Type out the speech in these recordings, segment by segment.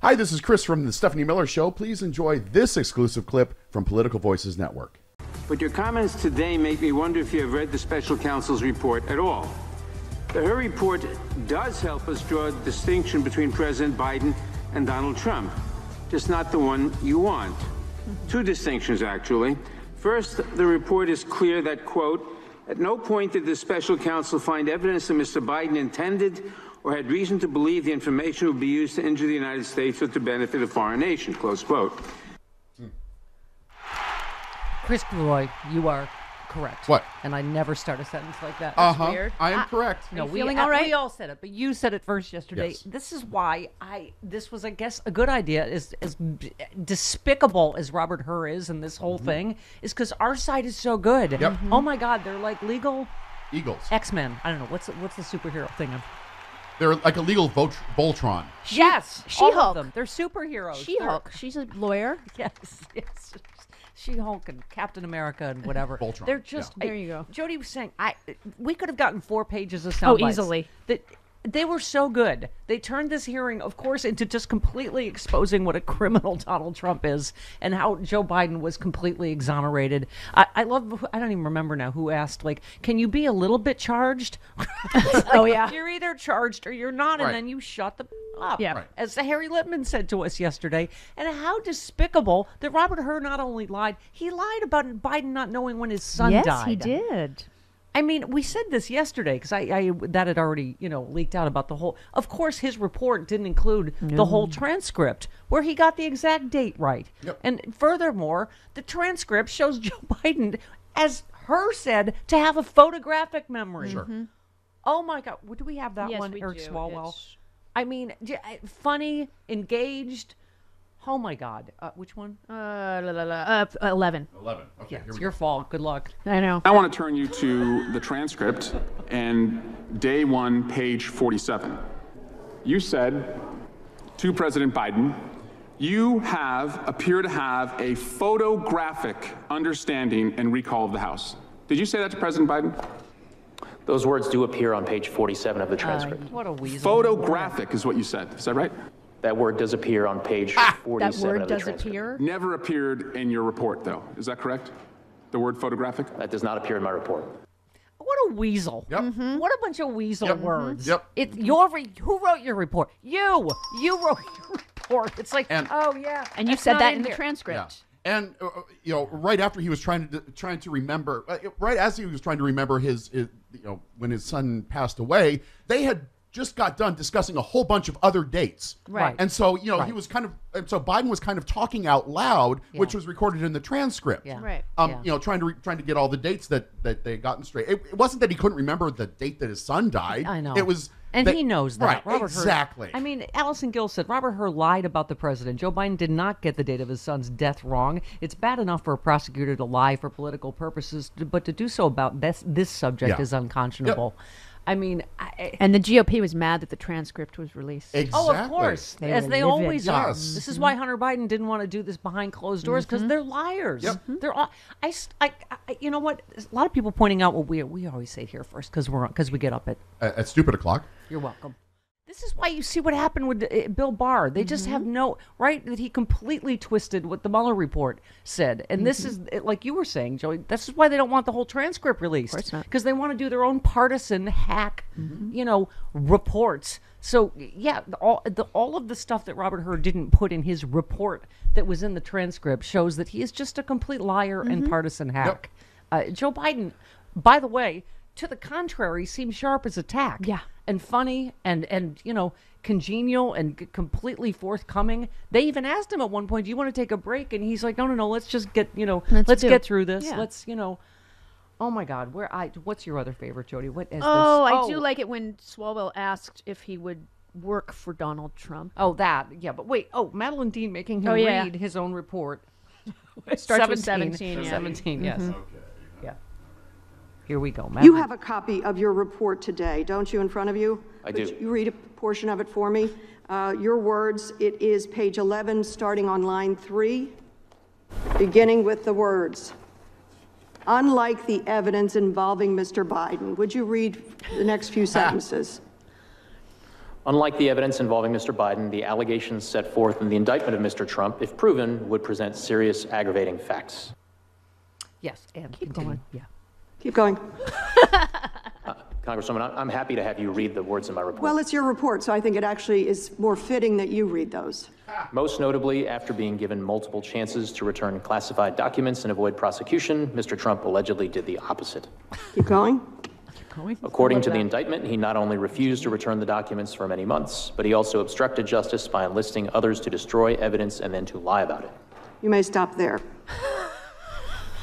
Hi, this is Chris from the Stephanie Miller Show. Please enjoy this exclusive clip from Political Voices Network. But your comments today make me wonder if you have read the special counsel's report at all. Her report does help us draw a distinction between President Biden and Donald Trump, just not the one you want. Two distinctions, actually. First, the report is clear that, quote, at no point did the special counsel find evidence that Mr. Biden intended or had reason to believe the information would be used to injure the United States or to benefit a foreign nation, close quote. Chris Bolloy, you are correct. What? And I never start a sentence like that. That's weird. I am correct. No, we all said it, but you said it first yesterday. Yes. This is why this was, I guess, a good idea. As despicable as Robert Hur is in this whole thing, is because our side is so good. Yep. Oh my God, they're like legal eagles. X-Men. I don't know. What's the superhero thing? They're like a legal Voltron. Yes, She-Hulk. They're superheroes. She-Hulk. She's a lawyer. Yes. She-Hulk and Captain America and whatever. Voltron. They're just there. You go. Jodie was saying, we could have gotten 4 pages of sound bites. Easily. They were so good. They turned this hearing, of course, into just completely exposing what a criminal Donald Trump is and how Joe Biden was completely exonerated. I don't even remember now who asked, like, can you be a little bit charged? Like, oh, yeah. You're either charged or you're not, right. And then you shut the up, yeah. Right. As Harry Lipman said to us yesterday. And how despicable that Robert Hur not only lied, he lied about Biden not knowing when his son died. Yes, he did. I mean, we said this yesterday because that had already, leaked out about the whole. Of course, his report didn't include the whole transcript where he got the exact date right. Yep. And furthermore, the transcript shows Joe Biden, as Hur said, to have a photographic memory. Sure. Oh my God, do we have that one, Eric Swalwell? It's... I mean, funny, engaged. Oh my God! Which one? 11. 11. Okay, yeah, it's your fault. Good luck. I know. I want to turn you to the transcript, and day 1, page 47. You said to President Biden, "You appear to have a photographic understanding and recall of the House." Did you say that to President Biden? Those words do appear on page 47 of the transcript. What a weasel! Photographic is what you said. Is that right? That word does appear on page 47. That word of the transcript. Never appeared in your report, though. Is that correct? The word photographic? That does not appear in my report. What a weasel. Yep. What a bunch of weasel words. Yep. Who wrote your report? You. You wrote your report. It's like, And you said that in the transcript. Yeah. And, right after he was trying to remember, right as he was trying to remember when his son passed away, they had just got done discussing a whole bunch of other dates. Right. And so, he was Biden was kind of talking out loud, which was recorded in the transcript. Yeah. Right. Trying to get all the dates that they had gotten straight. It wasn't that he couldn't remember the date that his son died. I know. It was... And he knows that. Right, exactly. I mean, Alison Gill said Robert Hur lied about the president. Joe Biden did not get the date of his son's death wrong. It's bad enough for a prosecutor to lie for political purposes, but to do so about this subject is unconscionable. Yep. I mean, and the GOP was mad that the transcript was released. Exactly. Oh, of course, as they always are. Yes. This is why Hunter Biden didn't want to do this behind closed doors, because they're liars. Yep. They're all. You know what? There's a lot of people pointing out what we always say here first, because we get up at stupid o'clock. You're welcome. This is why you see what happened with Bill Barr. They just have that he completely twisted what the Mueller report said. And this is, like you were saying, Joey, this is why they don't want the whole transcript released. Of course not. Because they want to do their own partisan hack, reports. So, all of the stuff that Robert Hur didn't put in his report that was in the transcript shows that he is just a complete liar and partisan hack. Yep. Joe Biden, by the way, to the contrary, seems sharp as a tack. Yeah. And funny and congenial and completely forthcoming. They even asked him at one point, "Do you want to take a break?" And he's like, "No, let's just get let's get through this. Yeah. Let's." Oh my God, what's your other favorite, Jody? What is this? I do like it when Swalwell asked if he would work for Donald Trump. Oh, that but wait, Madeline Dean making him read his own report. It starts with 17. Yeah. 17, yes. Okay. Here we go, Matt. You have a copy of your report today, don't you, in front of you? I do. Would you read a portion of it for me? Your words, it is page 11, starting on line 3, beginning with the words, unlike the evidence involving Mr. Biden. Would you read the next few sentences? Unlike the evidence involving Mr. Biden, the allegations set forth in the indictment of Mr. Trump, if proven, would present serious aggravating facts. Yes, and keep going. Yeah. Keep going. Congresswoman, I'm happy to have you read the words in my report. Well, it's your report, so I think it actually is more fitting that you read those. Most notably, after being given multiple chances to return classified documents and avoid prosecution, Mr. Trump allegedly did the opposite. Keep going. According to the indictment, he not only refused to return the documents for many months, but he also obstructed justice by enlisting others to destroy evidence and then to lie about it. You may stop there.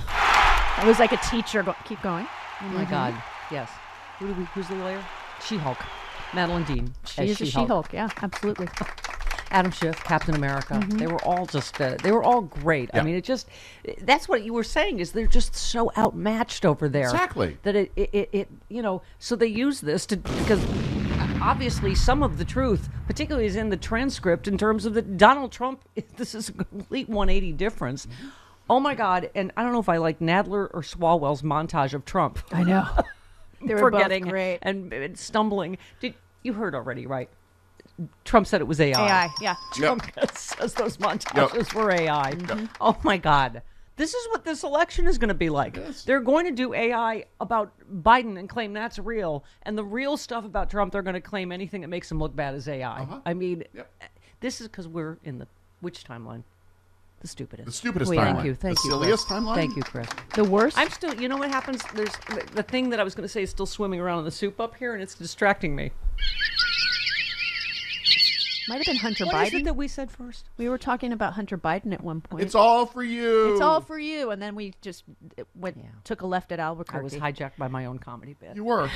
I was like a teacher. Keep going. Oh my God. Yes. Who's the lawyer? She-Hulk. Madeline Dean. She's a She-Hulk. Yeah, absolutely. Adam Schiff, Captain America. Mm-hmm. They were all just, they were all great. Yeah. I mean, it just, that's what you were saying is they're just so outmatched over there. Exactly. That it you know, so they use this to, because obviously some of the truth, particularly is in the transcript in terms of the Donald Trump, this is a complete 180 difference. Mm-hmm. Oh my God. And I don't know if I like Nadler or Swalwell's montage of Trump. I know. They were forgetting both great. And stumbling. You heard already, right? Trump said it was AI. AI, yeah. Trump says those montages were AI. Mm-hmm. Oh, my God. This is what this election is going to be like. Yes. They're going to do AI about Biden and claim that's real. And the real stuff about Trump, they're going to claim anything that makes him look bad as AI. Uh-huh. I mean, this is because we're in the, which timeline? The stupidest. The stupidest timeline. Thank you. The silliest timeline. Thank you, Chris. The worst. I'm still, you know what happens? There's the thing that I was going to say is still swimming around in the soup up here, and it's distracting me. Might have been Hunter Biden. What is it that we said first? We were talking about Hunter Biden at one point. It's all for you. It's all for you. And then we just went took a left at Albuquerque. I was hijacked by my own comedy bit. You were.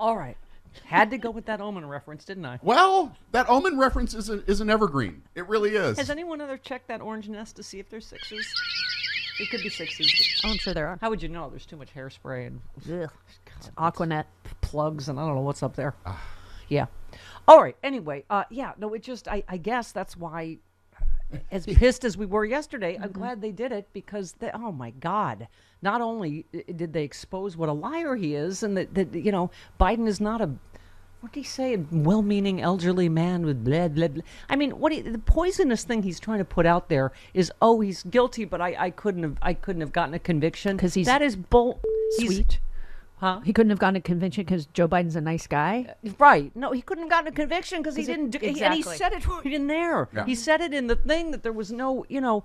All right. Had to go with that Omen reference, didn't I? Well, that Omen reference is an evergreen. It really is. Has anyone ever checked that orange nest to see if there's sixes? It could be sixes. Oh, I'm sure there are. How would you know? There's too much hairspray and Aquanet plugs and I don't know what's up there. Yeah. All right. Anyway, it just, I guess that's why, as pissed as we were yesterday, I'm glad they did it because, oh my God, not only did they expose what a liar he is and that you know, Biden is not a, what did he say, a well-meaning elderly man with blah, blah, blah. I mean, the poisonous thing he's trying to put out there is, oh, he's guilty, but I couldn't have gotten a conviction. Because he's... That is bull... Sweet. Huh? He couldn't have gotten a conviction because Joe Biden's a nice guy? Right. No, he couldn't have gotten a conviction because he didn't do it. Exactly. And he said it right in there. Yeah. He said it in the thing that there was no, you know,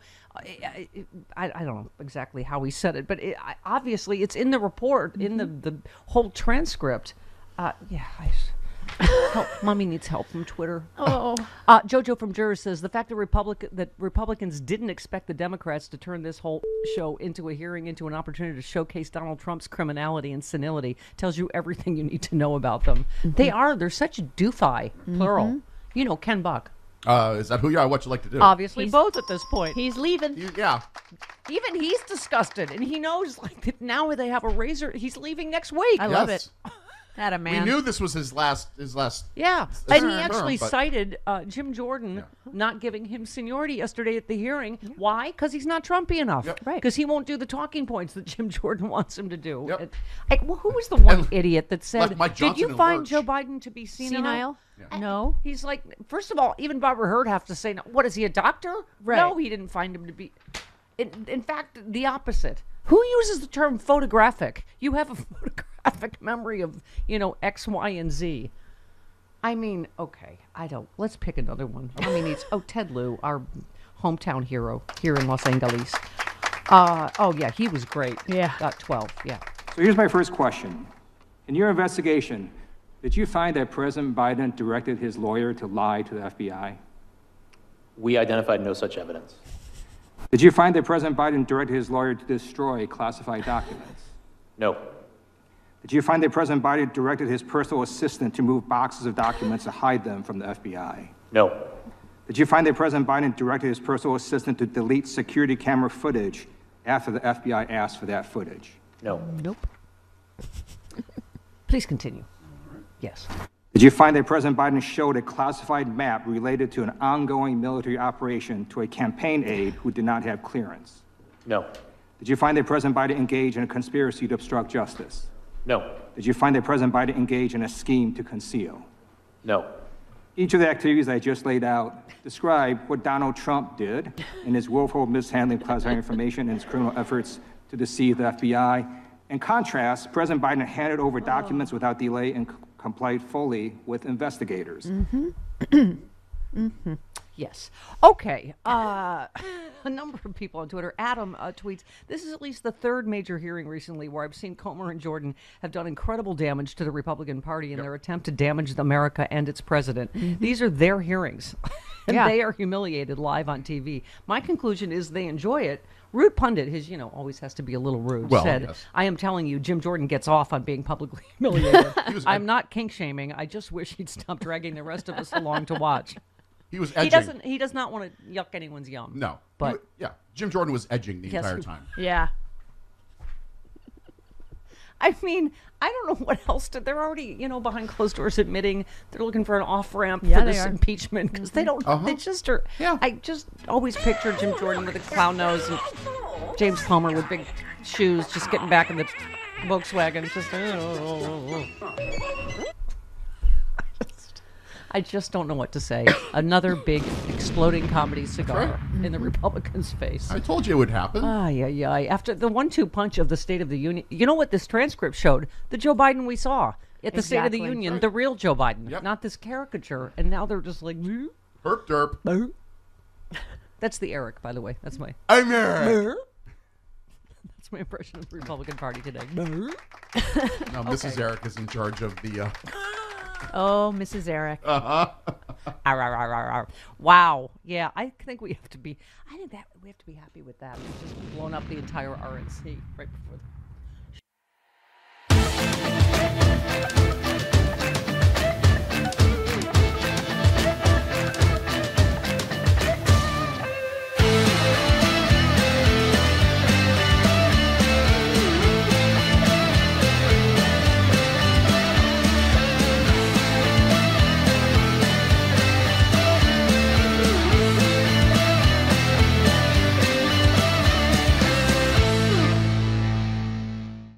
I don't know exactly how he said it, but obviously it's in the report, in the whole transcript. Help. Mommy needs help from Twitter. Oh, Jojo from Juror says the fact that Republicans didn't expect the Democrats to turn this whole show into a hearing into an opportunity to showcase Donald Trump's criminality and senility tells you everything you need to know about them. They're such a doofy, plural. You know, Ken Buck. Is that who you are? What you like to do? Obviously, both at this point. He's leaving. Even he's disgusted, and he knows that now they have a razor. He's leaving next week. I love it. That a man. We knew this was his last. Yeah, and he actually cited Jim Jordan not giving him seniority yesterday at the hearing. Yeah. Why? Because he's not Trumpy enough. Yep. Right. Because he won't do the talking points that Jim Jordan wants him to do. Yep. Well, who was the one idiot that said, "Did you find Joe Biden to be senile?" Yeah. No. He's like, first of all, even Robert Hur have to say, "What is he, a doctor?" Right. No, he didn't find him to be. In fact, the opposite. Who uses the term photographic? You have a photographic memory of, you know, X, Y, and Z. I mean, okay, I don't. Let's pick another one. I mean, it's Ted Lieu, our hometown hero here in Los Angeles. He was great. Yeah. 12, So here's my first question. In your investigation, did you find that President Biden directed his lawyer to lie to the FBI? We identified no such evidence. Did you find that President Biden directed his lawyer to destroy classified documents? No. Did you find that President Biden directed his personal assistant to move boxes of documents to hide them from the FBI? No. Did you find that President Biden directed his personal assistant to delete security camera footage after the FBI asked for that footage? No. Nope. Please continue. Yes. Did you find that President Biden showed a classified map related to an ongoing military operation to a campaign aide who did not have clearance? No. Did you find that President Biden engaged in a conspiracy to obstruct justice? No. Did you find that President Biden engaged in a scheme to conceal? No. Each of the activities I just laid out describe what Donald Trump did in his willful mishandling of classified information and his criminal efforts to deceive the FBI. In contrast, President Biden handed over documents without delay and complied fully with investigators. Yes. Okay. A number of people on Twitter. Adam tweets, this is at least the third major hearing recently where I've seen Comer and Jordan have done incredible damage to the Republican Party in their attempt to damage America and its president. These are their hearings, and they are humiliated live on TV. My conclusion is they enjoy it. Rude pundit, his, you know, always has to be a little rude, said, I am telling you, Jim Jordan gets off on being publicly humiliated. I'm not kink shaming. I just wish he'd stop dragging the rest of us along to watch. He was edging. He does not want to yuck anyone's yum. No. But Jim Jordan was edging the entire time. Yeah. I mean, I don't know what else to. They're already, you know, behind closed doors admitting they're looking for an off ramp for this impeachment because they don't. They just are. I just always picture Jim Jordan with a clown nose and James Comer with big shoes, just getting back in the Volkswagen. Just. I just don't know what to say. Another big exploding comedy cigar in the Republicans' face. I told you it would happen. After the 1-2 punch of the State of the Union, you know what this transcript showed? The Joe Biden we saw at the State of the Union, the real Joe Biden, not this caricature. And now they're just like, herp derp. That's the Eric, by the way. That's my. I'm Eric. That's my impression of the Republican Party today. Now Mrs. Eric is in charge of the. Oh, Mrs. Eric. Wow. Yeah, I think we have to be happy with that. We've just blown up the entire RNC right before the